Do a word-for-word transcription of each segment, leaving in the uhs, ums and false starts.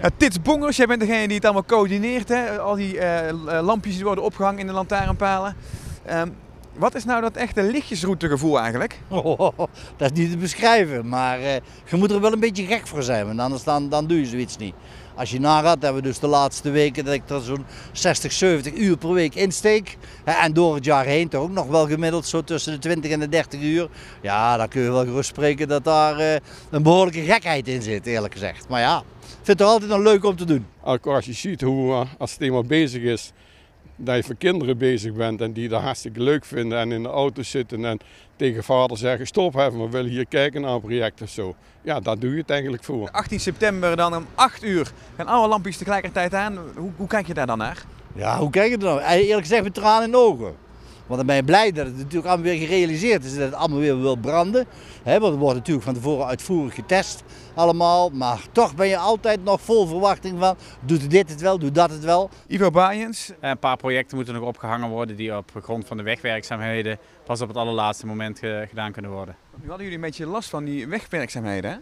Nou, Tits Bongers, jij bent degene die het allemaal coördineert, hè? Al die uh, lampjes die worden opgehangen in de lantaarnpalen. Um, wat is nou dat echte lichtjesroutegevoel eigenlijk? Oh, oh, oh, dat is niet te beschrijven, maar uh, je moet er wel een beetje gek voor zijn, want anders dan, dan doe je zoiets niet. Als je nagaat, hebben we dus de laatste weken dat ik er zo'n zestig, zeventig uur per week insteek. En door het jaar heen toch ook nog wel gemiddeld zo tussen de twintig en de dertig uur. Ja, dan kun je wel gerust spreken dat daar een behoorlijke gekheid in zit, eerlijk gezegd. Maar ja, ik vind het toch altijd nog leuk om te doen. Als je ziet hoe, als het eenmaal bezig is, dat je voor kinderen bezig bent en die dat hartstikke leuk vinden en in de auto zitten en tegen vader zeggen stop even, we willen hier kijken naar een project of zo. Ja, daar doe je het eigenlijk voor. achttien september dan om acht uur gaan alle lampjes tegelijkertijd aan. Hoe, hoe kijk je daar dan naar? Ja, hoe kijk je er dan? Eerlijk gezegd met tranen in de ogen. Want dan ben je blij dat het natuurlijk allemaal weer gerealiseerd is, dat het allemaal weer wil branden. He, want het wordt natuurlijk van tevoren uitvoerig getest allemaal. Maar toch ben je altijd nog vol verwachting van, doet dit het wel, doet dat het wel. Ivo Baaijens. Een paar projecten moeten nog opgehangen worden die op grond van de wegwerkzaamheden pas op het allerlaatste moment gedaan kunnen worden. Nu hadden jullie een beetje last van die wegwerkzaamheden, hè?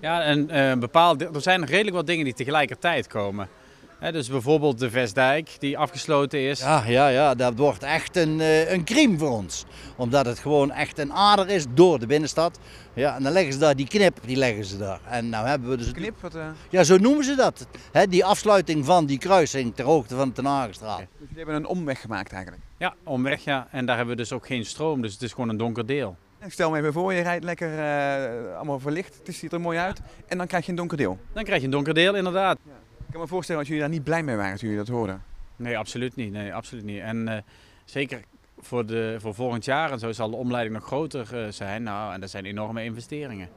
Ja, en, uh, bepaald, er zijn redelijk wat dingen die tegelijkertijd komen. He, dus bijvoorbeeld de Vestdijk die afgesloten is. Ja, ja, ja, dat wordt echt een, een crime voor ons. Omdat het gewoon echt een ader is door de binnenstad. Ja, en dan leggen ze daar die knip, die leggen ze daar. En nou hebben we dus... Knip? Wat, uh... Ja, zo noemen ze dat. He, die afsluiting van die kruising ter hoogte van de Tenagerstraat. Dus jullie hebben een omweg gemaakt eigenlijk? Ja, omweg ja. En daar hebben we dus ook geen stroom, dus het is gewoon een donker deel. Ik stel me even voor, je rijdt lekker uh, allemaal verlicht, het ziet er mooi uit. En dan krijg je een donker deel? Dan krijg je een donker deel, inderdaad. Ja. Ik kan me voorstellen dat jullie daar niet blij mee waren toen jullie dat hoorden. Nee, absoluut niet. Nee, absoluut niet. En uh, zeker voor, de, voor volgend jaar en zo zal de omleiding nog groter uh, zijn. Nou, en dat zijn enorme investeringen.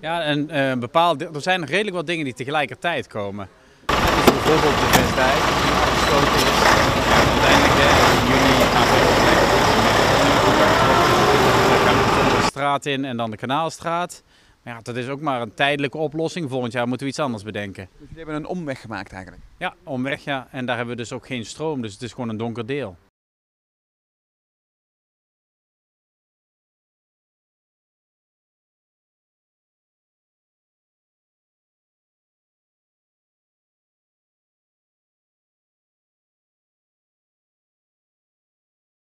Ja, en uh, bepaald, er zijn redelijk wat dingen die tegelijkertijd komen. Ja, dus bijvoorbeeld de Vestdijk, die afgesloten is en uiteindelijk in juni gaan we Tenagerstraat in en dan de Kanaalstraat. Maar ja, dat is ook maar een tijdelijke oplossing. Volgend jaar moeten we iets anders bedenken. Dus jullie hebben een omweg gemaakt eigenlijk? Ja, omweg ja. En daar hebben we dus ook geen stroom, dus het is gewoon een donker deel.